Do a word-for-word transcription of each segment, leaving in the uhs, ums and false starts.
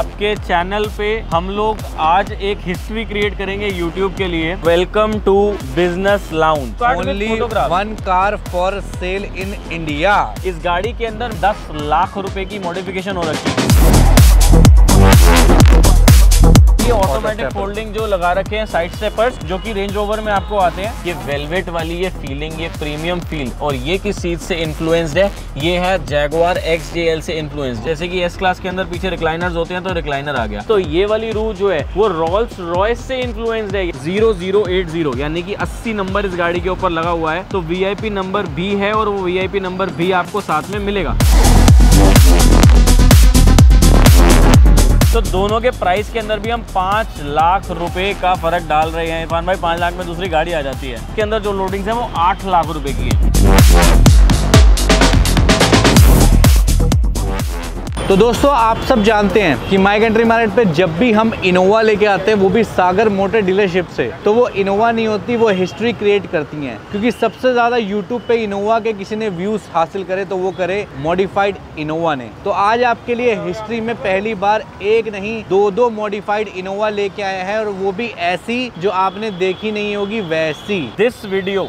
आपके चैनल पे हम लोग आज एक हिस्ट्री क्रिएट करेंगे YouTube के लिए। Welcome to business lounge, only one car for sale in India. इस गाड़ी के अंदर दस लाख रुपए की मॉडिफिकेशन हो रखी है। ऑटोमेटिक फोल्डिंग जो लगा रखे हैं साइड स्टेपर्स, जो कि रेंज ओवर में आपको आते हैं। ये वेलवेट वाली ये फीलिंग, ये प्रीमियम फील, और ये किस चीज से इन्फ्लुएंस्ड है? ये है जैगुआर एक्स जे एल से इन्फ्लुएंस्ड। जैसे कि एस क्लास के अंदर पीछे रिक्लाइनर्स होते हैं, तो रिक्लाइनर आ गया। तो ये वाली रू जो है वो रोल्स रॉयस से इन्फ्लुएंस्ड है। जीरो जीरो एट जीरो, यानी कि अस्सी नंबर इस गाड़ी के ऊपर लगा हुआ है, तो वी आई पी नंबर भी है, और वो वी आई पी नंबर भी आपको साथ में मिलेगा। तो दोनों के प्राइस के अंदर भी हम पाँच लाख रुपए का फर्क डाल रहे हैं। इरफान भाई, पाँच लाख में दूसरी गाड़ी आ जाती है। इसके अंदर जो लोडिंग्स है वो आठ लाख रुपए की है। तो दोस्तों, आप सब जानते हैं कि माई कंट्री मार्केट पे जब भी हम इनोवा लेके आते हैं, वो भी सागर मोटर डीलरशिप से, तो वो इनोवा नहीं होती, वो हिस्ट्री क्रिएट करती है। क्योंकि सबसे ज्यादा यूट्यूब पे इनोवा के किसी ने व्यूज हासिल करे तो वो करे मॉडिफाइड इनोवा ने। तो आज आपके लिए हिस्ट्री में पहली बार एक नहीं दो दो मॉडिफाइड इनोवा लेके आया है, और वो भी ऐसी जो आपने देखी नहीं होगी वैसी। दिस वीडियो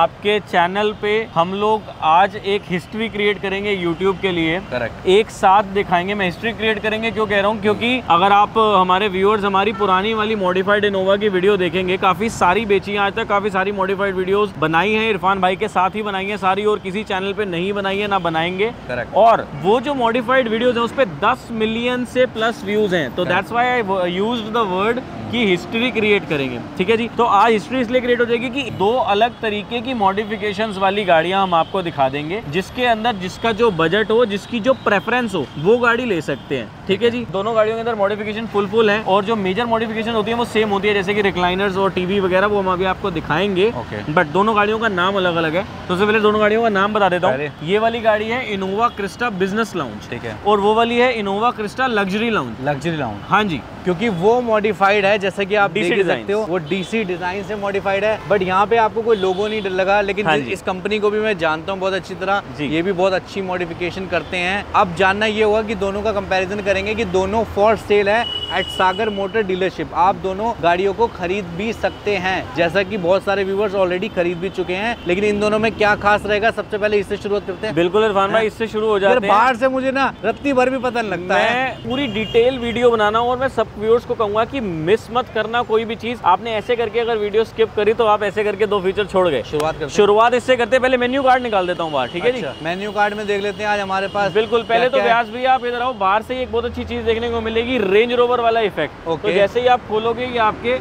आपके चैनल पे हम लोग आज एक हिस्ट्री क्रिएट करेंगे यूट्यूब के लिए। करेक्ट, एक साथ दिखाएंगे। मैं हिस्ट्री क्रिएट करेंगे क्यों कह रहा हूँ, क्योंकि अगर आप हमारे व्यूअर्स हमारी पुरानी वाली मॉडिफाइड इनोवा की वीडियो देखेंगे, काफी सारी बेची है आज तक, काफी सारी मॉडिफाइड वीडियोस बनाई हैं इरफान भाई के साथ ही बनाई है सारी, और किसी चैनल पे नहीं बनाई है ना बनाएंगे। Correct. और वो जो मॉडिफाइड वीडियोस हैं उस पे दस मिलियन से प्लस व्यूज हैं, तो that's why I used the word की हिस्ट्री क्रिएट करेंगे। ठीक है जी, तो आज हिस्ट्री इसलिए क्रिएट हो जाएगी कि दो अलग तरीके की मॉडिफिकेशंस वाली गाड़ियां हम आपको दिखा देंगे, जिसके अंदर जिसका जो बजट हो, जिसकी जो प्रेफरेंस हो, वो गाड़ी ले सकते हैं। ठीक है जी, दोनों गाड़ियों के अंदर मॉडिफिकेशन फुल फुल है, और जो मेजर मॉडिफिकेशन होती है वो सेम होती है, जैसे कि रिक्लाइनर्स और टीवी वगैरह, वो हम अभी आपको दिखाएंगे। okay. बट दोनों गाड़ियों का नाम अलग अलग है, तो सबसे पहले दोनों गाड़ियों का नाम बता देता हूँ। ये वाली गाड़ी है इनोवा क्रिस्टा बिजनेस लाउंज, ठीक है, और वो वाली है Innova Crysta luxury lounge. Luxury lounge, हाँ जी, क्योंकि वो मॉडिफाइड है, जैसे कि आप देख सकते हो वो डीसी डिजाइन से मॉडिफाइड है। बट यहाँ पे आपको कोई लोगो नहीं लगा, लेकिन हाँ इस कंपनी को भी मैं जानता हूँ बहुत अच्छी तरह, ये भी बहुत अच्छी मॉडिफिकेशन करते हैं। अब जानना ये होगा कि दोनों का कंपैरिजन करेंगे कि दोनों फॉर सेल है एट सागर मोटर डीलरशिप। आप दोनों गाड़ियों को खरीद भी सकते हैं, जैसा कि बहुत सारे व्यूवर्स ऑलरेडी खरीद भी चुके हैं, लेकिन इन दोनों में क्या खास रहेगा, सबसे पहले इससे शुरुआत करते हैं। बिल्कुल इरफान भाई, इससे शुरू हो जाते हैं। बाहर से मुझे ना रत्ती भर भी पता नहीं लगता है, पूरी डिटेल वीडियो बनाना, और मैं सब व्यूअर्स को कहूंगा कि मिस मत करना कोई भी चीज। आपने ऐसे करके अगर वीडियो स्किप करी तो आप ऐसे करके दो फीचर छोड़ गए। शुरुआत करते हैं। शुरुआत इससे करते हैं, पहले मेन्यू कार्ड निकाल देता हूँ बाहर। ठीक है जी, मेन्यू कार्ड में देख लेते हैं आज हमारे पास। बिल्कुल, पहले तो व्यास भी आप इधर आओ, बाहर से एक बहुत अच्छी चीज देखने को मिलेगी, रेंज रोवर वाला इफेक्ट। okay. तो जैसे ही आप खोलोगे ये आपके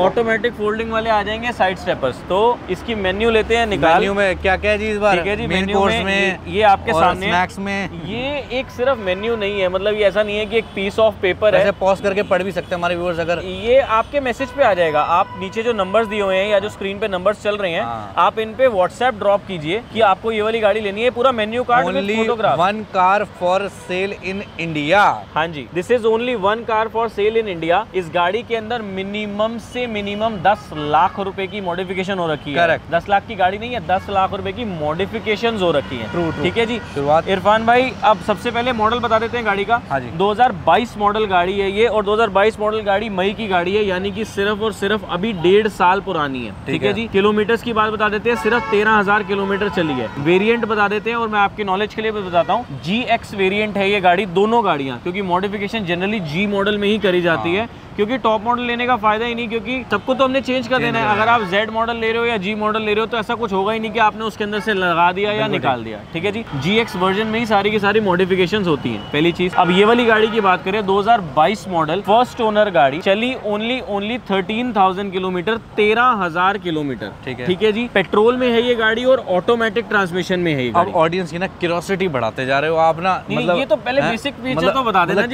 ऑटोमेटिक फोल्डिंग वाले आ जाएंगे साइड स्टेपर्स। तो इसकी मेन्यू लेते हैं निकाल। मेन्यू में क्या क्या चीज बार? ठीक है जी, मेन्यू में, में ये आपके सामने स्नैक्स में, ये एक सिर्फ मेन्यू नहीं है, मतलब ये ऐसा नहीं है कि एक पीस ऑफ पेपर है, पॉज करके पढ़ भी सकते हैं हमारे व्यूअर्स। अगर ये आपके मैसेज पे आ जाएगा, आप नीचे जो नंबर्स दिए हुए हैं या जो स्क्रीन पे नंबर्स चल रहे हैं, आप इन पे व्हाट्सएप ड्रॉप कीजिए कि आपको ये वाली गाड़ी लेनी है। पूरा menu card with photograph. One car for sale in India, हाँ जी, this is only one car for sale in India. इस गाड़ी के अंदर मिनिमम से मिनिमम दस लाख रुपए की मॉडिफिकेशन हो रखी है। दस लाख की गाड़ी नहीं है, दस लाख रुपए की मॉडिफिकेशन हो रखी है। ठीक है जी, शुरुआत इरफान भाई, अब सबसे पहले मॉडल बता देते हैं गाड़ी का। दो हजार बाईस मॉडल गाड़ी है ये, और दो हजार बाईस मॉडल गाड़ी मई की गाड़ी है, यानी कि सिर्फ और सिर्फ अभी डेढ़ साल पुरानी है। ठीक है जी, किलोमीटर्स की बात बता देते हैं, सिर्फ तेरह हजार किलोमीटर चली है। वेरिएंट बता देते हैं, और मैं आपके नॉलेज के लिए बताता हूँ, जी एक्स वेरिएंट है ये गाड़ी। दोनों गाड़ियाँ, क्योंकि मॉडिफिकेशन जनरली जी मॉडल में ही करी जाती है, क्योंकि टॉप मॉडल लेने का फायदा ही नहीं, क्योंकि सबको तो हमने चेंज कर देना है। अगर आप जेड मॉडल ले रहे हो या जी मॉडल ले रहे हो, तो ऐसा कुछ होगा ही नहीं कि आपने उसके अंदर से लगा दिया या निकाल दिया। ठीक है जी, जी एक्स वर्जन में ही सारी की सारी मॉडिफिकेशंस होती हैं, पहली चीज। अब ये वाली गाड़ी की बात करें, दो हजार बाईस मॉडल फर्स्ट ओनर गाड़ी, चली only only thirteen thousand kilometre, तेरह हजार किलोमीटर। ठीक है, ठीक है जी, पेट्रोल में है ये गाड़ी, और ऑटोमेटिक ट्रांसमिशन में है। अब ऑडियंस की ना क्यूरियोसिटी बढ़ाते जा रहे हो आप ना, ये तो पहले बेसिक फीचर तो बता देना,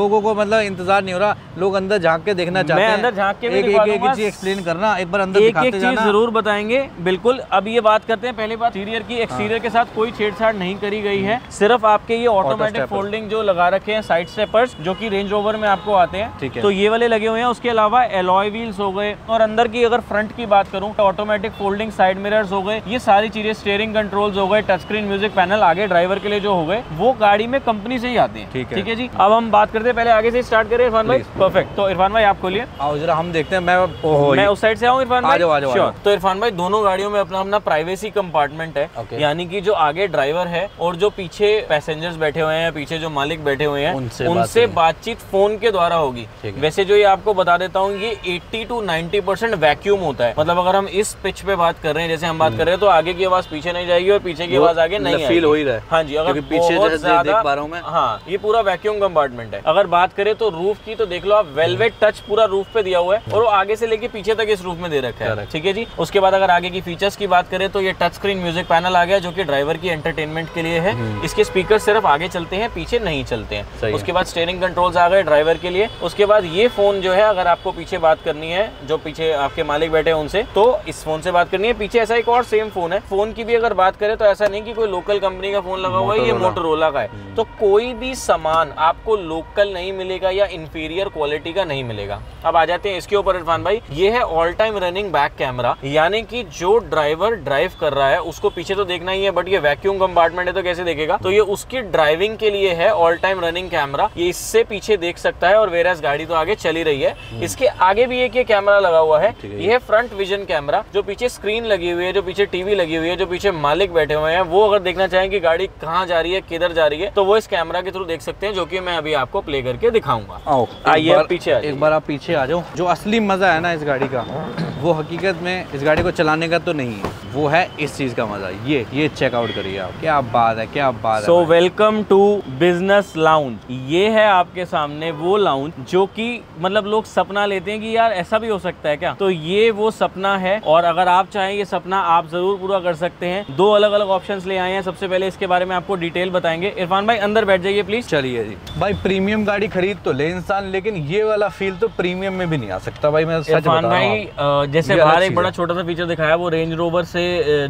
लोगों को मतलब इंतजार नहीं हो रहा, लोग अंदर झाँक के देखना चाहते हैं। मैं अंदर झाँक के भी एक चीज एक्सप्लेन करना, एक बार अंदर दिखाते जाना, एक चीज जरूर बताएंगे बिल्कुल। अब ये बात करते हैं पहली बात इंटीरियर की, एक्सटीरियर के साथ कोई छेड़छाड़ नहीं करी गई है, सिर्फ आपके ये ऑटोमेटिक फोल्डिंग जो लगा रखे हैं साइड स्टेपर्स जो कि रेंज रोवर में आपको आते हैं, तो ये वाले लगे हुए हैं। उसके अलावा एलॉय व्हील्स हो गए, और अंदर की अगर फ्रंट की बात करूं तो ऑटोमेटिक फोल्डिंग साइड मिरर्स हो गए, ये सारी चीजें, स्टीयरिंग कंट्रोल्स हो गए, टच स्क्रीन म्यूजिक पैनल आगे ड्राइवर के लिए जो हो गए वो गाड़ी में कंपनी से ही आते हैं। ठीक है जी, अब हम बात करते हैं, पहले आगे से स्टार्ट करें इरफान भाई। परफेक्ट, तो इरफान भाई आप खोलिए, आओ जरा हम देखते हैं। मैं मैं उस साइड से आऊँ इरफान भाई। तो इरफान भाई दोनों गाड़ियों में अपना अपना प्राइवेसी कंपार्टमेंट है, यानी कि जो आगे ड्राइवर है और जो पीछे पैसेंजर्स बैठे हुए हैं, पीछे जो मालिक बैठे हुए हैं उनसे, उनसे बातचीत फोन के द्वारा होगी। वैसे जो ये आपको बता देता हूँ ये अस्सी टू नब्बे परसेंट वैक्यूम होता है, मतलब अगर हम इस पिच पे बात कर रहे हैं जैसे हम बात कर रहे हैं, तो आगे की आवाज पीछे नहीं जाएगी और पीछे की आवाज आगे नहीं फील हो ही रहा है। हाँ जी, अगर पीछे देख पा रहा हूं मैं, हाँ ये पूरा वैक्यूम कंपार्टमेंट है। अगर बात करें तो रूफ की, तो देख लो आप वेलवेट टच पूरा रूफ पे दिया हुआ है, और वो आगे से लेके पीछे तक इस रूफ में दे रखा है। ठीक है जी, उसके बाद अगर आगे की फीचर्स की बात करें तो ये टच स्क्रीन म्यूजिक पैनल आ गया जो की ड्राइवर की एंटरटेनमेंट के लिए है, इसके स्पीकर सिर्फ आगे चलते हैं पीछे नहीं चलते हैं। उसके बाद स्टीयरिंग कंट्रोल्स आ गए ड्राइवर के लिए। उसके बाद ये फोन जो है, अगर आपको पीछे बात करनी है जो पीछे आपके मालिक बैठे हैं उनसे, तो इस फोन से बात करनी है। पीछे ऐसा एक और सेम फोन है। फोन की भी अगर बात करें तो ऐसा नहीं कि कोई लोकल कंपनी का फोन लगा हुआ है, ये मोटोरोला का है। तो कोई भी सामान आपको लोकल नहीं मिलेगा या इंफीरियर क्वालिटी का नहीं मिलेगा। अब आ जाते हैं इसके ऊपर इरफान भाई, ये है all time running back camera, यानी कि जो ड्राइवर ड्राइव कर रहा है उसको पीछे तो देखना ही है, बट ये वैक्यूम कंपार्टमेंट है तो कैसे देखेगा, तो ये उसकी ड्राइविंग के लिए है ऑल टाइम रनिंग कैमरा, ये इससे पीछे देख सकता है। और वेरास गाड़ी तो आगे चली रही है, इसके आगे भी एक ये कैमरा लगा हुआ है, ये है फ्रंट विजन कैमरा, जो पीछे स्क्रीन लगी हुई है, जो पीछे टीवी लगी हुई है, जो पीछे मालिक बैठे हुए हैं, वो अगर देखना चाहें कि गाड़ी कहाँ जा रही है, किधर जा रही है, तो वो इस कैमरा के थ्रू देख सकते हैं, जो कि मैं अभी आपको प्ले करके दिखाऊंगा। आइए पीछे, एक बार आप पीछे आ जाओ। जो असली मजा है ना इस गाड़ी का, वो हकीकत में इस गाड़ी को चलाने का तो नहीं है, वो है इस चीज का मजा। ये ये चेकआउट करिए आप, क्या बात है, क्या बात है। So welcome to business lounge. ये है आपके सामने वो लाउंज जो कि मतलब लोग सपना लेते हैं कि यार ऐसा भी हो सकता है क्या, तो ये वो सपना है। और अगर आप चाहें ये सपना आप जरूर पूरा कर सकते हैं। दो अलग अलग ऑप्शंस ले आए हैं, सबसे पहले इसके बारे में आपको डिटेल बताएंगे। इरफान भाई अंदर बैठ जाइए प्लीज। चलिए जी भाई, प्रीमियम गाड़ी खरीद तो ले इंसान, लेकिन ये वाला फील तो प्रीमियम में भी नहीं आ सकता भाई। मैं इरफान भाई जैसे बाहर एक बड़ा छोटा सा फीचर दिखाया, वो रेंज रोवर से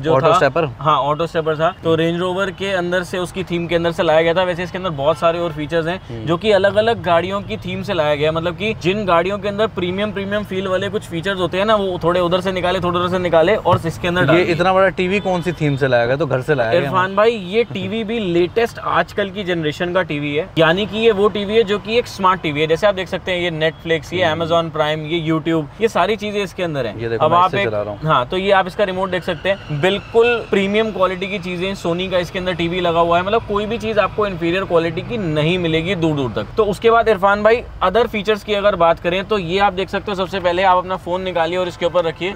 जो ऑटो स्टेपर, हाँ ऑटो स्टेपर था, तो रेंज रोवर के अंदर से उसकी थीम के अंदर से लाया गया था। वैसे इसके अंदर बहुत सारे और फीचर्स हैं जो कि अलग अलग गाड़ियों की थीम से लाया गया, मतलब कि जिन गाड़ियों के अंदर प्रीमियम प्रीमियम फील वाले कुछ फीचर्स होते हैं ना, वो थोड़े उधर से निकाले, थोड़े उधर से निकाले और इसके अंदर। ये इतना बड़ा टीवी कौन सी थीम से लाया गया, तो घर से लाया गया इरफान भाई। ये टीवी भी लेटेस्ट आजकल की जनरेशन का टीवी है, यानी कि ये वो टीवी है जो की एक स्मार्ट टीवी है। जैसे आप देख सकते हैं ये नेटफ्लिक्स, ये अमेजॉन प्राइम, ये यूट्यूब, ये सारी चीजें इसके अंदर है। ये अब आप एक, हाँ तो ये आप इसका रिमोट देख सकते हैं, बिल्कुल प्रीमियम क्वालिटी की चीजें। सोनी का इसके अंदर टीवी लगा हुआ है, मतलब कोई भी चीज आपको इंफीरियर क्वालिटी की नहीं मिलेगी दूर दूर तक। तो उसके बाद इरफान भाई अदर फीचर्स की अगर बात करें तो ये आप देख सकते हो। सबसे पहले आप अपना फोन निकालिए और इसके ऊपर रखिए,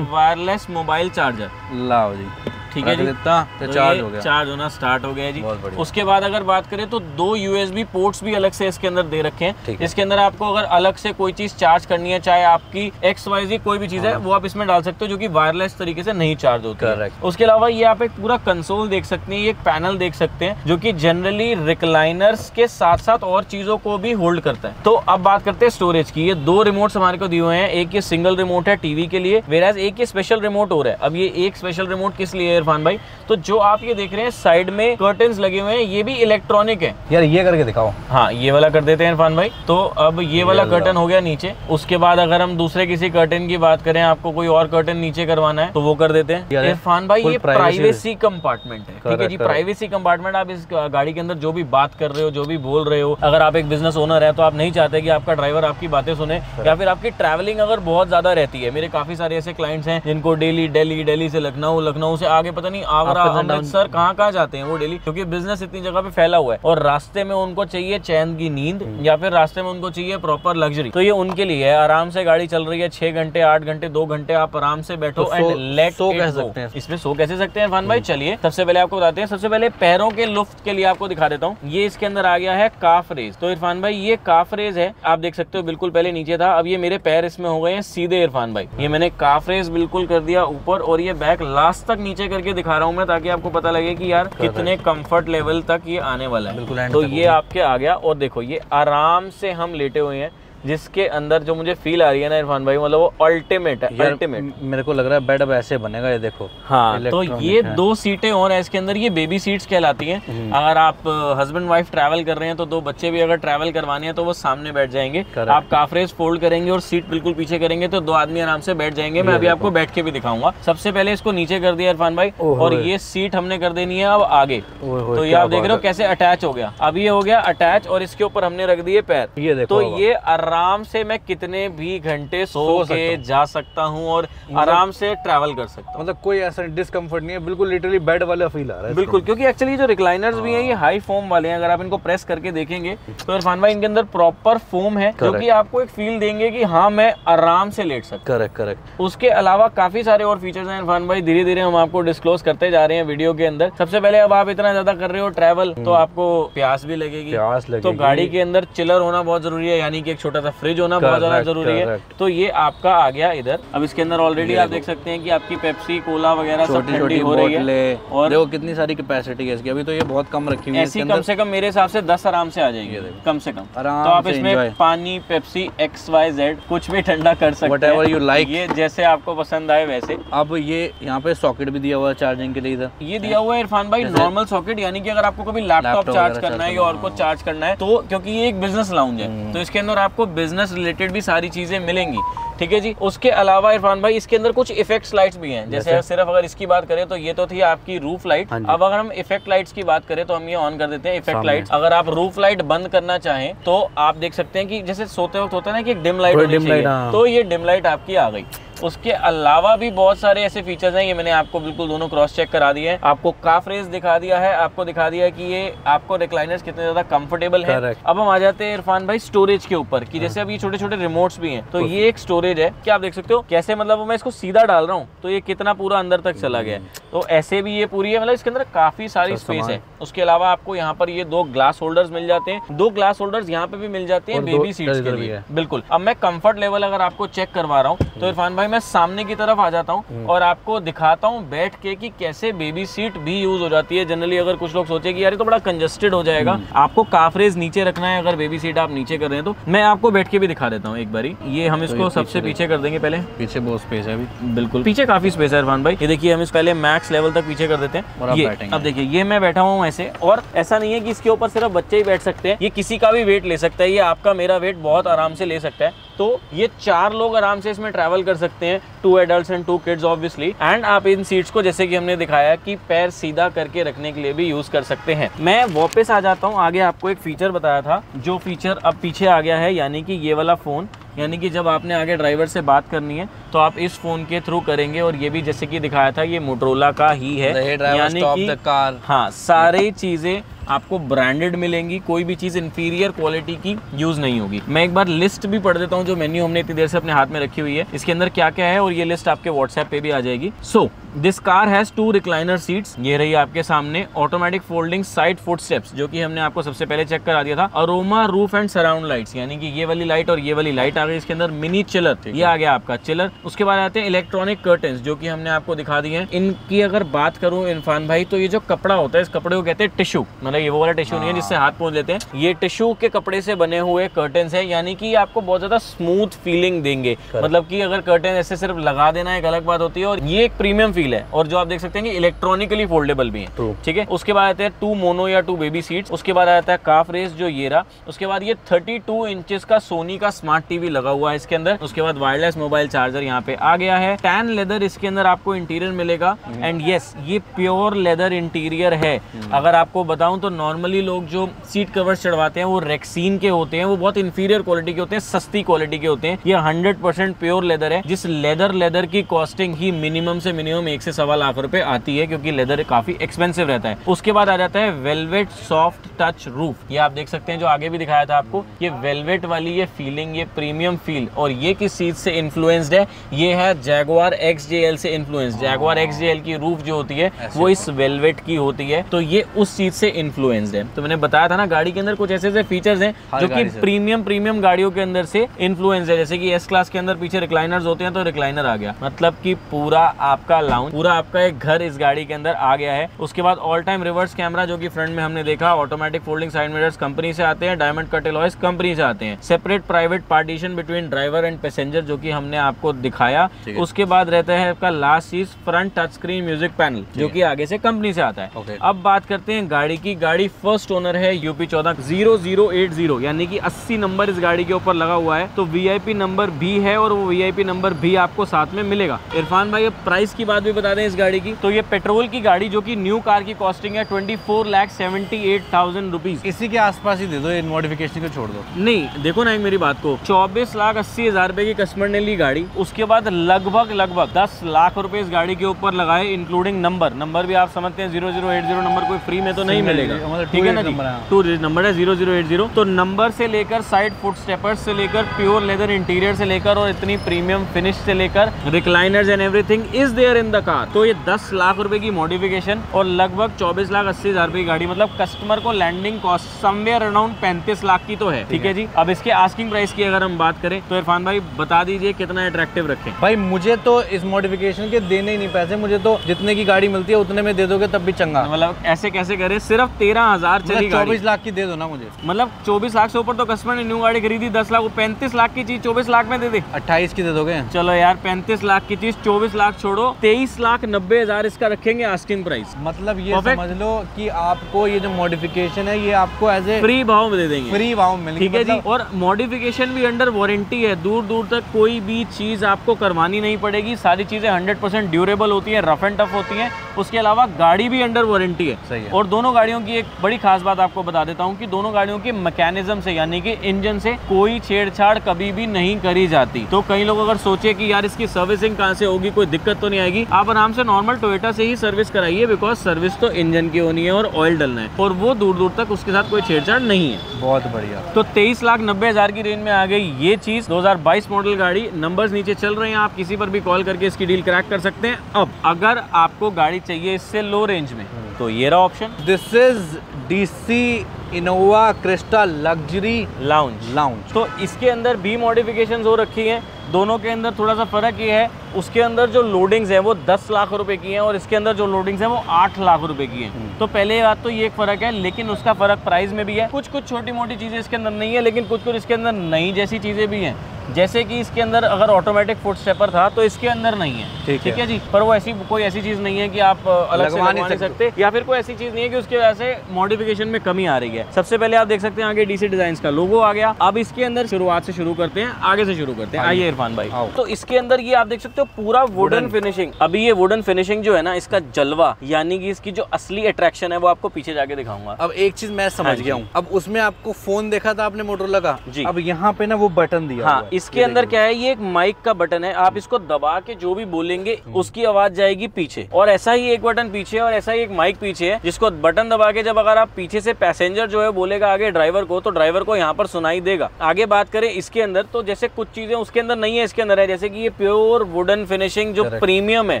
वायरलेस मोबाइल चार्जर, लाओ जी ठीक है जी, तो चार्ज हो गया, चार्ज होना स्टार्ट हो गया जी। उसके बाद अगर बात करें तो दो यूएसबी पोर्ट्स भी अलग से इसके अंदर दे रखे हैं। इसके अंदर आपको अगर अलग से कोई चीज चार्ज करनी है, चाहे आपकी एक्स वाई जी कोई भी चीज है, वो आप इसमें डाल सकते हो, जो कि वायरलेस तरीके से नहीं चार्ज होता है। उसके अलावा ये आप एक पूरा कंसोल देख सकते हैं, एक पैनल देख सकते हैं, जो की जनरली रिक्लाइनर्स के साथ साथ और चीजों को भी होल्ड करता है। तो अब बात करते हैं स्टोरेज की। ये दो रिमोट हमारे को दिए हुए हैं, एक ये सिंगल रिमोट है टीवी के लिए, वेराज एक ये स्पेशल रिमोट हो रहा है। अब ये एक स्पेशल रिमोट किस लिए इरफान भाई, तो जो आप ये देख रहे हैं साइड में कर्टन्स लगे हुए हैं, ये भी इलेक्ट्रॉनिक है। यार ये करके दिखाओ, हाँ ये वाला कर देते हैं इरफान भाई। तो अब ये, ये वाला कर्टन हो गया नीचे। उसके बाद अगर हम दूसरे किसी कर्टन की बात करें, आपको कोई और कर्टन नीचे करवाना है तो वो कर देते हैं इरफान भाई। ये प्राइवेसी कंपार्टमेंट है, ठीक है जी, प्राइवेसी कंपार्टमेंट। आप इस गाड़ी के अंदर जो भी बात कर रहे हो, जो भी बोल रहे हो, अगर आप एक बिजनेस ओनर है तो आप नहीं चाहते कि आपका ड्राइवर आपकी बातें सुने, या फिर आपकी ट्रैवलिंग अगर बहुत ज्यादा रहती है। मेरे काफी सारे ऐसे क्लाइंट्स हैं जिनको डेली डेली डेली से लखनऊ, लखनऊ से आगे पता नहीं आगरा, अमृतसर, कहाँ कहाँ जाते हैं वो डेली, क्योंकि बिजनेस इतनी जगह पे फैला हुआ है और रास्ते में उनको चाहिए चैन की नींद, या फिर रास्ते में उनको चाहिए प्रॉपर लग्जरी। तो ये उनके लिए है, आराम से गाड़ी चल रही है, छह घंटे आठ घंटे दो घंटे आप आराम से बैठो एंड लेट सो कह सकते हैं। इसमें सो कैसे सकते हैं इरफान भाई, चलिए सबसे पहले आपको बताते हैं। सबसे पहले पैरों के लुफ्त के लिए आपको दिखा देता हूँ, ये इसके अंदर आ गया है काफ रेज। तो इरफान भाई ये काफ रेज है, आप देख सकते हो, बिल्कुल पहले नीचे था, अब ये मेरे पैर इसमें हो गए हैं सीधे इरफान भाई। ये मैंने काफ रेज बिल्कुल कर दिया ऊपर और ये बैक लास्ट तक नीचे करके दिखा रहा हूँ मैं ताकि आपको पता लगे कि यार कितने कंफर्ट लेवल तक ये आने वाला है। तो ये आपके आ गया और देखो ये आराम से हम लेटे हुए हैं जिसके अंदर जो मुझे फील आ रही है ना इरफान भाई, मतलब वो अल्टीमेट है, अल्टीमेट। मेरे को लग रहा है बेड अब ऐसे बनेगा, ये देखो। हाँ, तो ये दो सीटें और हैं इसके अंदर, ये बेबी सीट्स कहलाती हैं। अगर आप हस्बैंड वाइफ ट्रैवल कर रहे हैं तो दो बच्चे भी अगर ट्रैवल करवाने हैं तो वो सामने बैठ जाएंगे। आप काफरेज फोल्ड करेंगे और सीट बिल्कुल पीछे करेंगे तो दो आदमी आराम से बैठ जाएंगे। मैं अभी आपको बैठ के भी दिखाऊंगा। सबसे पहले इसको नीचे कर दिया इरफान भाई और ये सीट हमने कर देनी है अब आगे। तो ये आप देख रहे हो कैसे अटैच हो गया, अब ये हो गया अटैच और इसके ऊपर हमने रख दिए पैर। ये देखो, तो ये आराम से मैं कितने भी घंटे सो के जा सकता हूँ और आराम से ट्रैवल कर सकता हूँ, मतलब कोई ऐसा डिस्कम्फर्ट नहीं है। बिल्कुल लिटरली बेड वाला फील आ रहा है बिल्कुल, क्योंकि एक्चुअली जो रिक्लाइनर्स भी हैं ये हाई फोम वाले हैं। अगर आप इनको प्रेस करके देखेंगे तो इरफान भाई इनके अंदर प्रॉपर फोम है जो कि आपको एक फील देंगे कि हाँ मैं आराम से लेट सकता हूँ। Correct correct. उसके अलावा काफी सारे और फीचर्स हैं इरफान भाई, धीरे धीरे हम आपको डिस्क्लोज करते जा रहे हैं वीडियो के अंदर। सबसे पहले अब आप इतना ज्यादा कर रहे हो ट्रैवल तो आपको प्यास भी लगेगी, तो गाड़ी के अंदर चिलर होना बहुत जरूरी है, यानी कि छोटा सा फ्रिज होना बहुत ज्यादा जरूरी है। तो ये आपका आ गया इधर। अब इसके अंदर ऑलरेडी आप देख सकते हैं कि आपकी पेप्सी कोला वगैरह सब ठंडी हो रही है और देखो कितनी सारी कैपेसिटी है इसकी। अभी तो ये बहुत कम रखी हुई है, ऐसी कम से कम मेरे हिसाब से दस आराम से आ जाएंगे कम से कम। तो आप इसमें पानी, पेप्सी, एक्स वाई जेड कुछ भी ठंडा कर सकते हैं जैसे आपको पसंद आए वैसे। अब ये यहाँ पे सॉकेट भी दिया हुआ है चार्जिंग के लिए, इधर ये दिया हुआ है इरफान भाई नॉर्मल सॉकेट, यानी कि अगर आपको कभी लैपटॉप चार्ज करना है या और कुछ चार्ज करना है तो, क्योंकि ये एक बिजनेस लाउंज है तो इसके अंदर आपको बिजनेस रिलेटेड भी सारी चीजें मिलेंगी। ठीक है जी। उसके अलावा इरफान भाई इसके अंदर कुछ इफेक्ट्स लाइट्स भी हैं, जैसे सिर्फ अगर इसकी बात करें तो ये तो थी आपकी रूफ लाइट। अब अगर हम इफेक्ट लाइट्स की बात करें तो हम ये ऑन कर देते हैं इफेक्ट लाइट्स। अगर आप रूफ लाइट बंद करना चाहें तो आप देख सकते हैं कि जैसे सोते वक्त होता है ना कि डिम लाइट होनी चाहिए, तो ये डिम लाइट आपकी आ गई। उसके अलावा भी बहुत सारे ऐसे फीचर्स हैं, ये मैंने आपको बिल्कुल दोनों क्रॉस चेक करा दिए हैं, आपको काफ रेस दिखा दिया है, आपको दिखा दिया है कि ये आपको रिक्लाइनर्स कितने ज्यादा कंफर्टेबल है। अब हम आ जाते हैं इरफान भाई स्टोरेज के ऊपर कि जैसे अब ये छोटे छोटे रिमोट्स भी हैं, तो ये एक स्टोरेज है कि आप देख सकते हो कैसे, मतलब मैं इसको सीधा डाल रहा हूँ तो ये कितना पूरा अंदर तक चला गया है। तो ऐसे भी ये पूरी है, मतलब इसके अंदर काफी सारी स्पेस है। उसके अलावा आपको यहाँ पर ये दो ग्लास होल्डर्स मिल जाते हैं, दो ग्लास होल्डर्स यहाँ पे भी मिल जाते हैं बेबी सीट्स के लिए बिल्कुल। अब मैं कंफर्ट लेवल अगर आपको चेक करवा रहा हूँ तो इरफान मैं सामने की तरफ आ जाता हूँ और आपको दिखाता हूँ बैठ के कि कैसे बेबी सीट भी यूज हो जाती है। जनरली अगर कुछ लोग सोचे कि यार ये तो बड़ा कंजेस्टेड हो जाएगा, आपको काफरेज नीचे रखना है अगर बेबी सीट आप नीचे कर रहे हैं तो। मैं आपको बैठ के भी दिखा देता हूँ एक बारी। ये हम इसको तो सबसे पीछे, पीछे कर देंगे, पहले पीछे बहुत स्पेस है अभी बिल्कुल, पीछे काफी स्पेस है इरफान भाई। ये देखिए हम इस पहले मैक्स लेवल तक पीछे कर देते हैं। अब देखिए ये मैं बैठा हुआ हूँ ऐसे, और ऐसा नहीं है कि इसके ऊपर सिर्फ बच्चे ही बैठ सकते हैं, ये किसी का भी वेट ले सकता है, ये आपका मेरा वेट बहुत आराम से ले सकता है। तो ये चार लोग आराम से इसमें ट्रैवल कर सकते हैं, two adults and two kids obviously. And आप इन सीट्स को जैसे कि हमने दिखाया कि पैर सीधा करके रखने के लिए भी यूज कर सकते हैं। मैं वापस आ जाता हूँ, आगे आपको एक फीचर बताया था जो फीचर अब पीछे आ गया है, यानी कि ये वाला फोन, यानी कि जब आपने आगे ड्राइवर से बात करनी है तो आप इस फोन के थ्रू करेंगे। और ये भी जैसे कि दिखाया था ये मोटरोला का ही है, यानी कि हाँ सारी चीजें आपको ब्रांडेड मिलेंगी, कोई भी चीज़ इंफीरियर क्वालिटी की यूज़ नहीं होगी। मैं एक बार लिस्ट भी पढ़ देता हूँ जो मेन्यू हमने इतनी देर से अपने हाथ में रखी हुई है, इसके अंदर क्या क्या है, और ये लिस्ट आपके व्हाट्सएप पे भी आ जाएगी। So this car has two recliner seats, ये रही आपके सामने, ऑटोमेटिक फोल्डिंग साइड फुटस्टेप्स जो कि हमने आपको सबसे पहले चेक करा दिया था, aroma roof and surround lights, यानी कि ये वाली लाइट और ये वाली लाइट आ गई इसके अंदर, मिनी चिलर ये आ गया आपका चिलर। उसके बाद आते हैं इलेक्ट्रॉनिक कर्टन्स जो कि हमने आपको दिखा दी है। इनकी अगर बात करूँ इरफान भाई तो ये जो कपड़ा होता है इस कपड़े को कहते हैं टिश्यू, ये वो वाला टिश्यू नहीं है जिससे हाथ पोंछ लेते हैं, ये टिश्यू के कपड़े से बने हुए कर्टेंस हैं, यानी कि आपको बहुत ज्यादा स्मूथ फीलिंग देंगे। मतलब कि अगर कर्टेन ऐसे सिर्फ लगा देना एक अलग बात होती है, और ये एक प्रीमियम फील है, और जो आप देख सकते हैं कि इलेक्ट्रॉनिकली फोल्डेबल भी है। ठीक है। उसके बाद आते हैं टू मोनो या टू बेबी सीट्स, उसके बाद आता है काफ रेस जो ये रहा, उसके बाद ये थर्टी टू इंचेस का सोनी का स्मार्ट टीवी लगा हुआ है इसके अंदर, उसके बाद वायरलेस मोबाइल चार्जर यहाँ पे आ गया है, टैन लेदर इसके अंदर आपको इंटीरियर मिलेगा। एंड यस ये प्योर लेदर इंटीरियर है। अगर आपको बताऊं तो नॉर्मली लोग जो सीट कवर्स चढ़वाते हैं वो रेक्सीन के होते हैं, वो बहुत इंफीरियर क्वालिटी के होते हैं, सस्ती क्वालिटी के होते हैं। ये हंड्रेड परसेंट प्योर लेदर है, जिस लेदर लेदर की कॉस्टिंग ही मिनिमम से मिनिमम एक से सवा लाख रुपए आती है, क्योंकि लेदर काफी एक्सपेंसिव रहता है। उसके बाद आ जाता है वेलवेट सॉफ्ट टच रूफ, ये आप देख सकते हैं जो आगे भी दिखाया था आपको, ये वेलवेट वाली ये फीलिंग, ये प्रीमियम फील, और ये किस चीज से इन्फ्लुएंस्ड है, ये है जैगुआर एक्स जे एल से influenced. Jaguar X J L की रूफ जो होती है वो इस वेलवेट की होती है, तो ये उस चीज से इन्फ्लुएंस्ड इन्फ्लुएंस्ड है। तो मैंने बताया था ना गाड़ी के अंदर कुछ ऐसे ऐसे फीचर्स हैं जो कि प्रीमियम प्रीमियम गाड़ियों के अंदर से इन्फ्लुएंस्ड है, जैसे कि एस क्लास के अंदर पीछे रिक्लाइनर्स होते हैं तो रिक्लाइनर आ गया, मतलब कि पूरा आपका लाउंज, पूरा आपका एक घर इस गाड़ी के अंदर आ गया है। उसके बाद ऑल टाइम रिवर्स कैमरा जो कि फ्रंट में हमने देखा, automatic folding side mirrors company से आते हैं, डायमंड कट अलॉयस कंपनी से आते हैं, separate private partition between driver and passenger जो कि हमने आपको दिखाया। उसके बाद रहता है आपका लास्ट चीज front touch screen music panel जो कि आगे से कंपनी से आता है। okay. अब बात करते हैं गाड़ी की। गाड़ी फर्स्ट ओनर है यूपी चौदह जीरो जीरो एट जीरो यानी कि अस्सी नंबर इस गाड़ी के ऊपर लगा हुआ है, तो वीआईपी नंबर भी है और वो वीआईपी नंबर भी आपको साथ में मिलेगा। इरफान भाई प्राइस की बात भी बता दें इस गाड़ी की, तो ये पेट्रोल की गाड़ी जो कि न्यू कार की कॉस्टिंग है twenty four lakh seventy eight thousand rupees, इसी के आसपास ही दे दो, मॉडिफिकेशन को छोड़ दो। नहीं देखो ना मेरी बात को, चौबीस लाख अस्सी हजार रुपए की कस्टमर ने ली गाड़ी, उसके बाद लगभग लगभग दस लाख रुपए इस गाड़ी के ऊपर लगाए इंक्लूडिंग नंबर। नंबर भी आप समझते हैं zero zero eight zero number कोई फ्री में तो नहीं मिलेगा, ठीक है ना जी, टू नंबर है जीरो जीरो एट जीरो। तो नंबर से लेकर साइड फुट स्टेपर्स से लेकर प्योर लेदर इंटीरियर से लेकर और इतनी प्रीमियम फिनिश से लेकर recliners and everything is there in the car. तो ये दस लाख रुपए की मॉडिफिकेशन और लगभग चौबीस लाख अस्सी हजार रुपए की गाड़ी, मतलब कस्टमर को लैंडिंग कॉस्ट समवेयर अराउंड पैंतीस लाख की तो है, ठीक है जी। अब इसके आस्किंग प्राइस की अगर हम बात करें तो इरफान भाई बता दीजिए कितना अट्रैक्टिव रखें। भाई मुझे तो इस मॉडिफिकेशन के देने ही नहीं पैसे, मुझे तो जितने की गाड़ी मिलती है उतने में दे दोगे तब भी चंगा, मतलब ऐसे कैसे करे, सिर्फ तेरह हजार चली गाड़ी चौबीस लाख की दे दो ना मुझे, मतलब चौबीस लाख से ऊपर तो कस्टमर ने न्यू गाड़ी खरीदी दस लाख, वो पैंतीस लाख की चीज चौबीस लाख में दे दे, अट्ठाईस की दे दोगे? चलो यार पैंतीस लाख की चीज चौबीस लाख छोड़ो, तेईस लाख नब्बे हजार इसका रखेंगे आस्किंग प्राइस। मतलब ये समझ लो कि आपको ये जो मॉडिफिकेशन है ये आपको एज ए फ्री भाव में दे देंगे, फ्री भाव में, ठीक है जी। और मॉडिफिकेशन भी अंडर वारंटी है, दूर दूर तक कोई भी चीज आपको करवानी नहीं पड़ेगी, सारी चीजें हंड्रेड परसेंट ड्यूरेबल होती है, रफ एंड टफ होती है। उसके अलावा गाड़ी भी अंडर वारंटी है, सही है। और दोनों गाड़ियों की एक बड़ी खास बात आपको बता देता हूँ कि दोनों गाड़ियों के मैकेनिज्म से यानी कि इंजन से कोई छेड़छाड़ कभी भी नहीं करी जाती। तो कई लोग अगर सोचे कि यार इसकी सर्विसिंग कहाँ से होगी, कोई दिक्कत तो नहीं आएगी, आप आराम से नॉर्मल टोयोटा से ही सर्विस कराइए, बिकॉज सर्विस तो इंजन की होनी है और ऑयल डलना है, और वो दूर दूर तक उसके साथ कोई छेड़छाड़ नहीं है। बहुत बढ़िया। तो तेईस लाख नब्बे हजार की रेंज में आ गई ये चीज, दो हजार बाईस मॉडल गाड़ी, नंबर्स नीचे चल रहे हैं, आप किसी पर भी कॉल करके इसकी डील क्रैक कर सकते हैं। अब अगर आपको गाड़ी चाहिए इससे लो रेंज में तो ये रहा option, this is DC Innova Crysta luxury lounge lounge तो इसके अंदर भी मॉडिफिकेशंस हो रखी हैं, दोनों के अंदर थोड़ा सा फर्क ये है, उसके अंदर जो लोडिंग्स है वो दस लाख रुपए की है और इसके अंदर जो लोडिंग्स है वो आठ लाख रुपए की है। तो पहले बात तो ये एक फर्क है, लेकिन उसका फर्क प्राइस में भी है, कुछ कुछ छोटी मोटी चीजें इसके अंदर नहीं है लेकिन कुछ कुछ इसके अंदर नई जैसी चीजें भी हैं, जैसे कि इसके अंदर अगर ऑटोमेटिक फुट स्टेपर था तो इसके अंदर नहीं है, ठीक, ठीक है।, है जी। पर वो ऐसी कोई ऐसी चीज नहीं है कि आप अलग से लगवा नहीं सकते, या फिर कोई ऐसी चीज नहीं है कि उसके वजह से मॉडिफिकेशन में कमी आ रही है। सबसे पहले आप देख सकते हैं आगे डीसी डिजाइन का लोगो आ गया। अब इसके अंदर शुरुआत से शुरू करते हैं, आगे से शुरू करते हैं, आइए इरफान भाई। तो इसके अंदर ये आप देख सकते हो पूरा वुडन फिनिशिंग, अभी ये वुडन फिनिशिंग जो है ना इसका जलवा यानी कि इसकी जो असली अट्रैक्शन है वो आपको पीछे जाके दिखाऊंगा। अब एक चीज मैं समझ गया हूँ, अब उसमें आपको फोन देखा था आपने मोटोरोला का जी, अब यहाँ पे ना वो बटन दिया, इसके अंदर क्या है ये एक माइक का बटन है, आप इसको दबा के जो भी बोलेंगे उसकी आवाज जाएगी पीछे, और ऐसा ही एक बटन पीछे और ऐसा ही एक माइक पीछे है, जिसको बटन दबा के जब अगर आप पीछे से पैसेंजर जो है बोलेगा आगे ड्राइवर को तो ड्राइवर को यहाँ पर सुनाई देगा। आगे बात करें इसके अंदर तो जैसे कुछ चीजें उसके अंदर नहीं है इसके अंदर है, जैसे कि ये प्योर वुडन फिनिशिंग जो प्रीमियम है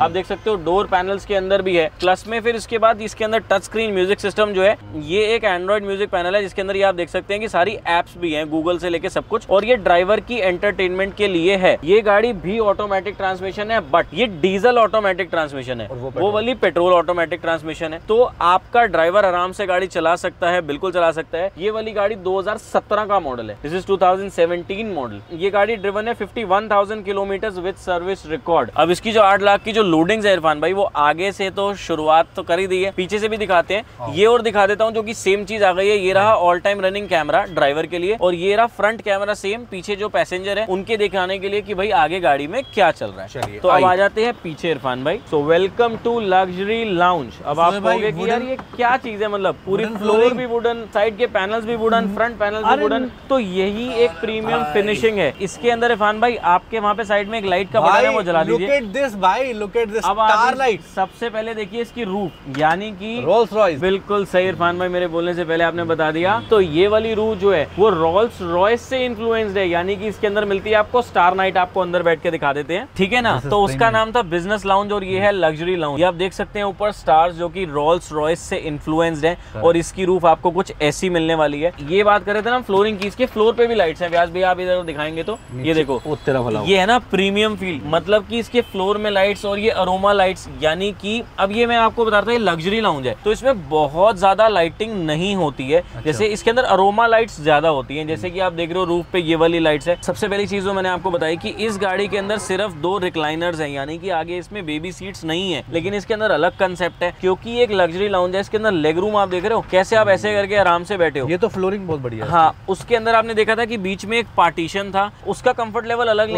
आप देख सकते हो, डोर पैनल्स के अंदर भी है, प्लस में फिर इसके बाद इसके अंदर टच स्क्रीन म्यूजिक सिस्टम जो है ये एक एंड्रॉइड म्यूजिक पैनल है, जिसके अंदर ये आप देख सकते हैं कि सारी एप्स भी है गूगल से लेके सब कुछ, और ये ड्राइवर की एंटरटेनमेंट के लिए है। ये गाड़ी भी ऑटोमेटिक ट्रांसमिशन है बट ये डीजल ऑटोमेटिक ट्रांसमिशन है, वो, वो वाली पेट्रोल ऑटोमेटिक ट्रांसमिशन है, तो आपका ड्राइवर आराम से गाड़ी चला सकता है, बिल्कुल चला सकता है। ये वाली गाड़ी दो हजार सत्रह का मॉडल है, दिस इज दो हजार सत्रह मॉडल। ये गाड़ी ड्रिवन है इक्यावन हजार किलोमीटर्स विद सर्विस रिकॉर्ड। अब इसकी जो आठ लाख की जो लोडिंग्स है इरफान भाई वो आगे से तो शुरुआत तो कर ही दी है, पीछे से भी दिखाते हैं, ये और दिखा देता हूँ जो की सेम चीज आ गई है। ये रहा all time running camera driver के लिए, और ये रहा फ्रंट कैमरा सेम पीछे जो पैसेंजर है उनके दिखाने के लिए कि भाई आगे गाड़ी में क्या चल रहा है। तो अब आ जाते हैं पीछे इरफान भाई। So welcome to luxury lounge. अब आप कहोगे कि यार ये क्या चीज है, मतलब पूरी फ्लोर भी वुडन, साइड के पैनल्स भी वुडन, फ्रंट पैनल्स भी वुडन, तो यही एक प्रीमियम फिनिशिंग है इसके अंदर। इरफान भाई आपके वहाँ पे साइड में एक लाइट का बटन है वो जला दीजिए। लुक एट दिस भाई, look at this star light. सबसे पहले देखिए इसकी रूफ यानी कि रोल्स रॉयस। बिल्कुल सही इरफान भाई, मेरे बोलने से पहले आपने बता दिया। तो ये वाली रूफ जो है वो रोल्स रॉयस से इन्फ्लुएंस्ड है, यानी कि इसके अंदर मिलती है आपको। स्टार नाइट आपको अंदर बैठ के दिखा देते हैं, ठीक है ना। तो उसका नाम था बिजनेस लाउंज और ये है लग्जरी लाउंज। ये आप देख सकते हैं ऊपर स्टार्स जो कि रोल्स रॉयस से इन्फ्लुएंस्ड है और इसकी रूफ आपको कुछ ऐसी मिलने वाली है। ये बात कर रहे थे ना फ्लोरिंग की, इसके फ्लोर पे भी लाइट्स हैं। व्यास भैया आप इधर दिखाएंगे तो ये देखो, ये है ना प्रीमियम फील, मतलब कि इसके फ्लोर में लाइट्स और ये अरोमा लाइट्स, यानी कि अब ये मैं आपको बताता हूँ लग्जरी लाउंज है तो इसमें बहुत ज्यादा लाइटिंग नहीं होती है। जैसे इसके अंदर अरोमा लाइट्स ज्यादा होती हैं, जैसे कि आप देख रहे हो रूफ पे ये वाली लाइट्स है। सबसे पहली चीज जो मैंने आपको बताई कि इस गाड़ी के अंदर सिर्फ दो रिक्लाइनर्स हैं, यानी कि आगे इसमें बेबी सीट्स नहीं है, लेकिन इसके अंदर अलग कंसेप्ट है क्योंकि एक लग्जरी लाउंज है। इसके अंदर लेग रूम आप देख रहे हो कैसे आप ऐसे करके आराम से बैठे हो। ये तो फ्लोरिंग बहुत बढ़िया है। हाँ, उसके अंदर आपने देखा था कि बीच में एक पार्टीशन था, उसका कंफर्ट लेवल अलग नहीं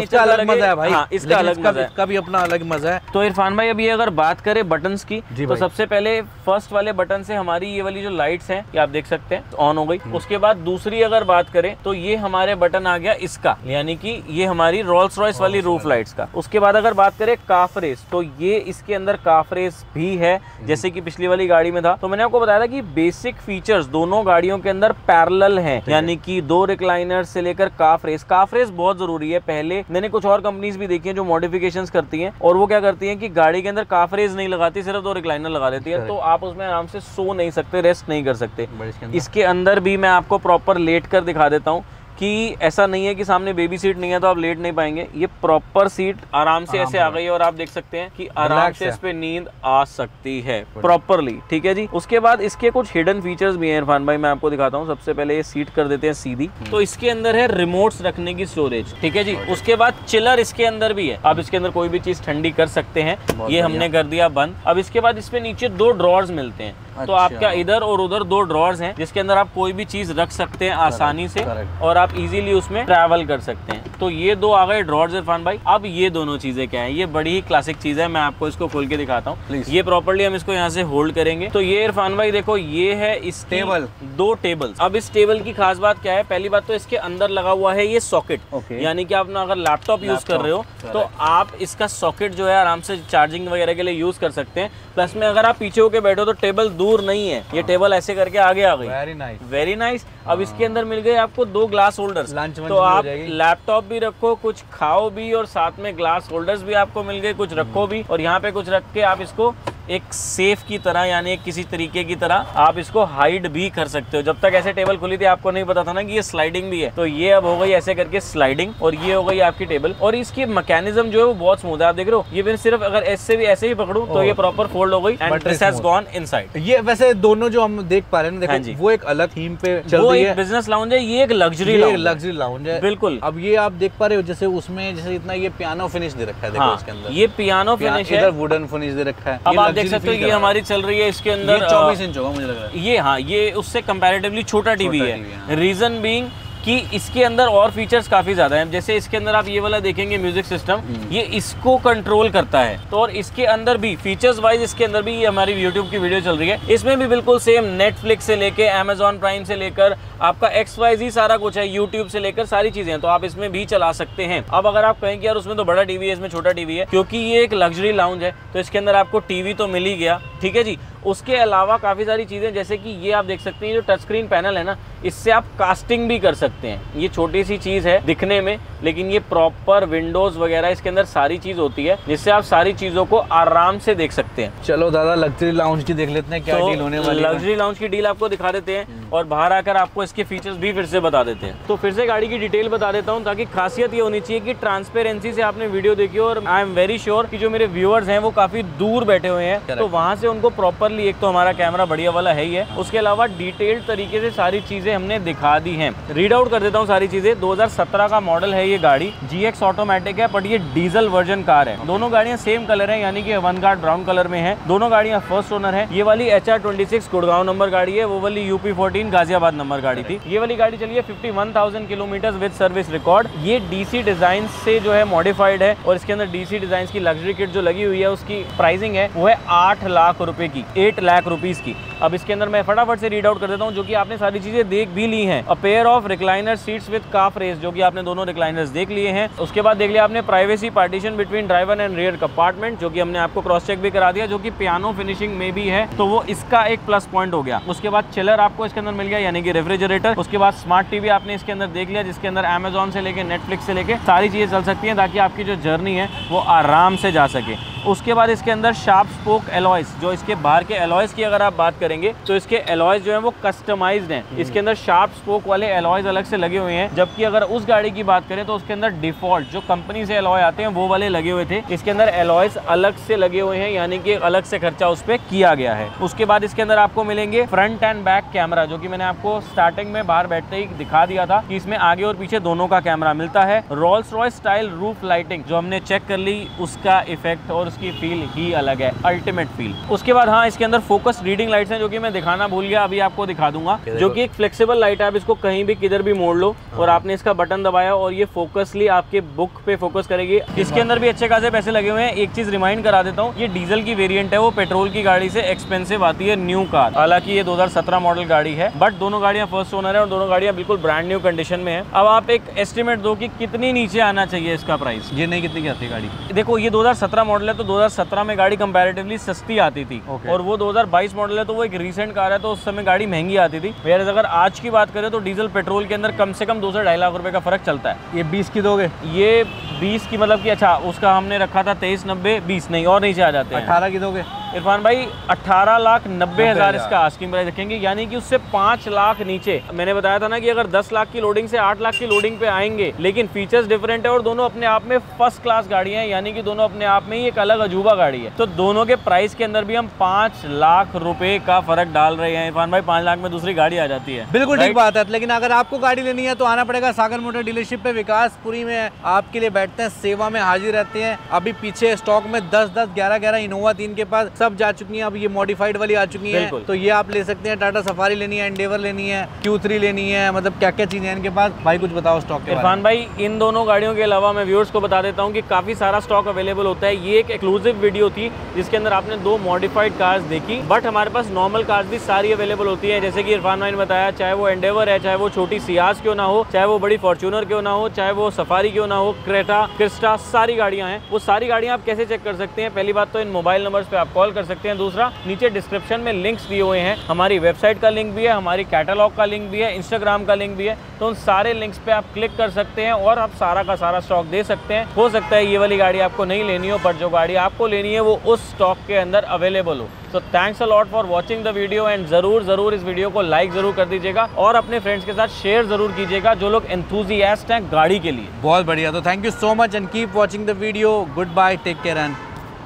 है। तो इरफान भाई अभी अगर बात करें बटन्स की, तो सबसे पहले फर्स्ट वाले बटन से हमारी ये वाली जो लाइट्स हैं ये आप देख सकते हैं ऑन हो गई। उसके बाद दूसरी अगर बात करें तो ये हमारे बटन आ गया इसका, यानी कि ये हमारी रोल्स रॉयस वाली रूफ लाइट्स का। उसके बाद अगर बात करें काफ रेस, तो ये इसके अंदर काफ रेस भी है जैसे कि पिछली वाली गाड़ी में था। तो मैंने आपको बताया था कि बेसिक फीचर्स दोनों गाड़ियों के अंदर पैरेलल हैं, यानी कि दो रिक्लाइनर से लेकर काफ रेस। काफ रेस बहुत जरूरी है। पहले मैंने कुछ और कंपनीज भी देखी है जो मॉडिफिकेशंस करती हैं और वो क्या करती है कि गाड़ी के अंदर काफ रेस नहीं लगाती, सिर्फ दो रिक्लाइनर लगा देती है, तो आप उसमें आराम से सो नहीं सकते, रेस्ट नहीं कर सकते। इसके अंदर भी मैं आपको प्रॉपर लेट कर दिखा देता हूँ कि ऐसा नहीं है कि सामने बेबी सीट नहीं है तो आप लेट नहीं पाएंगे। ये प्रॉपर सीट आराम से ऐसे आ गई है और आप देख सकते हैं कि आराम से इस पे नींद आ सकती है प्रॉपरली, ठीक है जी। उसके बाद इसके कुछ हिडन फीचर्स भी हैं इरफान भाई, मैं आपको दिखाता हूँ। सबसे पहले ये सीट कर देते हैं सीधी, तो इसके अंदर है रिमोट्स रखने की स्टोरेज, ठीक है जी। उसके बाद चिलर इसके अंदर भी है, आप इसके अंदर कोई भी चीज ठंडी कर सकते हैं। ये हमने कर दिया बंद। अब इसके बाद इसमें नीचे दो ड्रॉर्स मिलते हैं, तो आपका इधर और उधर दो ड्रॉर्स हैं जिसके अंदर आप कोई भी चीज रख सकते हैं आसानी से और आप इजीली उसमें ट्रैवल कर सकते हैं। तो ये दो आ गए ड्रॉर्स इरफान भाई। अब ये दोनों चीजें क्या हैं, ये बड़ी ही क्लासिक चीज है। मैं आपको इसको खोल के दिखाता हूँ। ये प्रॉपर्ली हम इसको यहाँ से होल्ड करेंगे तो ये इरफान भाई देखो ये है इस टेबल, दो टेबल। अब इस टेबल की खास बात क्या है, पहली बात तो इसके अंदर लगा हुआ है ये सॉकेट, यानी कि आप ना अगर लैपटॉप यूज कर रहे हो तो आप इसका सॉकेट जो है आराम से चार्जिंग वगैरह के लिए यूज कर सकते हैं। प्लस में अगर आप पीछे होके बैठो तो टेबल दूर नहीं है, ये टेबल ऐसे करके आगे आ गई। Very nice, very nice. अब इसके अंदर मिल गए आपको दो ग्लास होल्डर्स, तो आप लैपटॉप भी रखो, कुछ खाओ भी और साथ में ग्लास होल्डर्स भी आपको मिल गए, कुछ रखो भी और यहाँ पे कुछ रख के आप इसको एक सेफ की तरह यानी किसी तरीके की तरह आप इसको हाइड भी कर सकते हो। जब तक ऐसे टेबल खुली थी आपको नहीं पता था ना कि ये स्लाइडिंग भी है, तो ये अब हो गई ऐसे करके स्लाइडिंग और ये हो गई आपकी टेबल। और इसकी मैकेनिज्म जो है वो बहुत स्मूथ है, आप देख रहे हो। ये मैंने सिर्फ अगर ऐसे भी ऐसे ही पकड़ू तो ये प्रॉपर फोल्ड हो गई and this has gone inside. ये वैसे दोनों जो हम देख पा रहे हैं देखो वो एक अलग थीम पे चल रही है, बिजनेस लाउंज है, ये एक लग्जरी लग्जरी लाउंज है बिल्कुल। अब ये आप देख पा रहे हो जैसे उसमें जैसे इतना ये पियानो फिनिश दे रखा है, देखो इसके अंदर ये पियानो फिनिश है, वुडन फिनिश दे रखा है, देख सकते हो। ये हमारी चल रही है इसके अंदर चौबीस इंच होगा मुझे लग रहा है ये। हाँ, ये उससे कंपैरेटिवली छोटा टीवी है, रीजन बीइंग कि इसके अंदर और फीचर्स काफी ज्यादा हैं। जैसे इसके अंदर आप ये वाला देखेंगे म्यूजिक सिस्टम, ये इसको कंट्रोल करता है। तो और इसके अंदर भी फीचर्स वाइज इसके अंदर भी ये हमारी यूट्यूब की वीडियो चल रही है, इसमें भी बिल्कुल सेम नेटफ्लिक्स से लेके अमेजॉन प्राइम से लेकर आपका एक्स वाई जी सारा कुछ है, यूट्यूब से लेकर सारी चीजें, तो आप इसमें भी चला सकते हैं। अब अगर आप कहें कि यार उसमें तो बड़ा टीवी है, इसमें छोटा टीवी है, क्योंकि ये एक लग्जरी लाउंज है तो इसके अंदर आपको टीवी तो मिल ही गया, ठीक है जी। उसके अलावा काफ़ी सारी चीज़ें जैसे कि ये आप देख सकते हैं जो टच स्क्रीन पैनल है ना, इससे आप कास्टिंग भी कर सकते हैं। ये छोटी सी चीज़ है दिखने में, लेकिन ये प्रॉपर विंडोज़ वगैरह इसके अंदर सारी चीज़ होती है जिससे आप सारी चीज़ों को आराम से देख सकते हैं। चलो दादा लग्जरी लाउंज की देख लेते हैं क्या डील होने वाली है। लग्जरी लाउंज की डील आपको दिखा देते हैं और बाहर आकर आपको इसके फीचर्स भी फिर से बता देते हैं। तो फिर से गाड़ी की डिटेल बता देता हूँ ताकि खासियत ये होनी चाहिए कि ट्रांसपेरेंसी से आपने वीडियो देखी हो और आई एम वेरी श्योर कि जो मेरे व्यूअर्स हैं वो काफ़ी दूर बैठे हुए हैं, तो वहाँ से उनको प्रॉपर एक तो हमारा कैमरा बढ़िया वाला है ही है, उसके अलावा डिटेल्ड तरीके से सारी चीजें हमने दिखा दी हैं। रीड आउट कर देता हूँ सारी चीजें। दो हज़ार सत्रह का मॉडल है ये गाड़ी, जी एक्स ऑटोमेटिक है बट ये डीजल वर्जन कार है। दोनों गाड़ियां सेम कलर है यानी कि वन गार्ड ब्राउन कलर में है। दोनों गाड़ियां फर्स्ट ओनर है। ये वाली H R twenty six Gurgaon number गाड़ी है, वो वाली यूपी फोर्टीन गाजियाबाद नंबर गाड़ी थी। ये वाली गाड़ी चलिए fifty one thousand kilometre with service record. ये डीसी डिजाइन से जो है मॉडिफाइड है और इसके अंदर डीसी डिजाइन की लग्जरी किट जो लगी हुई है उसकी प्राइसिंग है वो है आठ लाख रुपए की। एट लाख रुपीस की। अब इसके अंदर मैं फटाफट से रीड आउट कर देता हूँ, जो कि आपने सारी चीजें देख भी ली हैं। A pair of recliner seats with calf rest, जो कि आपने दोनों रिक्लाइनर्स देख लिए हैं। उसके बाद देख लिया आपने privacy partition between driver and rear compartment, जो कि हमने आपको क्रॉस चेक भी करा दिया, जो कि पियानो फिनिशिंग में भी है, तो वो इसका एक प्लस पॉइंट हो गया। उसके बाद चिलर आपको इसके अंदर मिल गया, यानी कि रेफ्रिजरेटर। उसके बाद स्मार्ट टीवी आपने इसके अंदर देख लिया, जिसके अंदर अमेजोन से लेके नेटफ्लिक्स से लेके सारी चीजें चल सकती हैं, ताकि आपकी जो जर्नी है वो आराम से जा सके। उसके बाद इसके अंदर शार्प स्पोक एलॉयज, जो इसके बाहर के एलॉयज की अगर आप बात करेंगे तो इसके एलॉयज जो है वो कस्टमाइज्ड हैं। इसके अंदर शार्प स्पोक वाले एलॉयज अलग से लगे हुए हैं, जबकि अगर उस गाड़ी की बात करें तो उसके अंदर डिफॉल्ट जो कंपनी से एलॉय आते हैं वो वाले लगे हुए थे। इसके अंदर एलॉयज अलग से लगे हुए हैं, यानी कि अलग से खर्चा उस पर किया गया है। उसके बाद इसके अंदर आपको मिलेंगे फ्रंट एंड बैक कैमरा, जो कि मैंने आपको स्टार्टिंग में बाहर बैठते ही दिखा दिया था कि इसमें आगे और पीछे दोनों का कैमरा मिलता है। Rolls Royce style roof lighting जो हमने चेक कर ली, उसका इफेक्ट और उसकी फील ही अलग है, अल्टीमेट फील। उसके बाद हाँ, इसके अंदर फोकस रीडिंग लाइट्स हैं, जो कि मैं दिखाना भूल गया, अभी आपको दिखा दूंगा, जो कि एक फ्लेक्सिबल लाइट है। आप इसको कहीं भी किधर भी मोड़ लो और आपने इसका बटन दबाया और ये फोकसली आपके बुक पे फोकस करेगी। इसके अंदर भी अच्छे खासे पैसे लगे हुए हैं। एक चीज रिमाइंड करा देता हूँ, ये डीजल की वेरियंट है, वो पेट्रोल की गाड़ी से एक्सपेंसिव आती है न्यू कार। हालांकि ये दो हजार सत्रह मॉडल गाड़ी है, बट दोनों गाड़ियाँ फर्स्ट ओनर है और दोनों गाड़ियाँ बिल्कुल ब्रांड न्यू कंडीशन में है। अब आप एक एस्टिमेट दो कि कितनी नीचे आना चाहिए इसका प्राइस। ये नहीं कितनी आती है गाड़ी, देखो ये दो हजार सत्रह मॉडल है तो दो हजार सत्रह में गाड़ी कंपैरेटिवली सस्ती आती थी okay. और वो दो हजार बाईस मॉडल है तो वो एक रीसेंट कार है, तो उस समय गाड़ी महंगी आती थी। वैसे अगर आज की बात करें तो डीजल पेट्रोल के अंदर कम से कम दो से ढाई लाख रुपए का फर्क चलता है। ये बीस की दोगे? ये बीस की मतलब कि अच्छा उसका हमने रखा था तेईस नब्बे बीस नहीं और नीचे आ जाते हैं। अठारह की दोगे इरफान भाई? अठारह लाख नब्बे हजार इसका आस्किंग प्राइस रखेंगे, यानी कि उससे पाँच लाख नीचे। मैंने बताया था ना कि अगर दस लाख की लोडिंग से आठ लाख की लोडिंग पे आएंगे, लेकिन फीचर्स डिफरेंट है और दोनों अपने आप में फर्स्ट क्लास गाड़ियां हैं, यानी कि दोनों अपने आप में ही एक अलग अजूबा गाड़ी है। तो दोनों के प्राइस के अंदर भी हम पाँच लाख रुपए का फर्क डाल रहे हैं। इरफान भाई पाँच लाख में दूसरी गाड़ी आ जाती है, बिल्कुल ठीक बात है। लेकिन अगर आपको गाड़ी लेनी है तो आना पड़ेगा सागर मोटर डीलरशिप पे, विकास पुरी में आपके लिए बैठते हैं, सेवा में हाजिर रहते हैं। अभी पीछे स्टॉक में दस दस ग्यारह ग्यारह इनोवा तीन के पास सब जा चुकी हैं, अब ये मॉडिफाइड वाली आ चुकी है, तो ये आप ले सकते हैं। टाटा सफारी लेनी है, एंडेवर लेनी है, क्यू थ्री लेनी है, मतलब क्या क्या चीजें हैं इनके पास। भाई कुछ बताओ स्टॉक के बारे में। इरफान भाई इन दोनों गाड़ियों के अलावा मैं व्यूअर्स को बता देता हूँ कि काफी सारा स्टॉक अवेलेबल होता है। ये एक एक्सक्लूसिव वीडियो थी जिसके अंदर आपने दो मॉडिफाइड कार्स देखी, बट हमारे पास नॉर्मल कार्स भी सारी अवेलेबल होती है। जैसे कि इरफान भाई ने बताया, चाहे वो एंडेवर है, चाहे वो छोटी सियाज क्यों ना हो, चाहे वो बड़ी फॉर्च्यूनर क्यों ना हो, चाहे वो सफारी क्यों ना हो, क्रेटा क्रिस्टा, सारी गाड़ियां हैं। वो सारी गाड़ियां आप कैसे चेक कर सकते हैं? पहली बात तो इन मोबाइल नंबर्स पे आप कॉल कर सकते हैं। दूसरा, नीचे डिस्क्रिप्शन में लिंक्स दिए हुए हैं, हमारी वेबसाइट का लिंक भी है, हमारी कैटलॉग का लिंक भी है, इंस्टाग्राम का लिंक भी है, तो उन सारे लिंक्स पे आप क्लिक कर सकते हैं और आप सारा का सारा स्टॉक दे सकते हैं। हो सकता है ये वाली गाड़ी आपको नहीं लेनी हो, पर जो गाड़ी आपको लेनी है वो उस स्टॉक के अंदर अवेलेबल हो। तो thanks a lot for watching the video and ज़रूर ज़रूर इस वीडियो को लाइक ज़रूर कर दीजिएगा और अपने फ्रेंड्स के साथ शेयर ज़रूर कीजिएगा जो लोग एंथुजियास्ट हैं गाड़ी के लिए। बहुत बढ़िया, तो thank you so much and keep watching the video. Good bye, take care and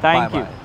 thank you.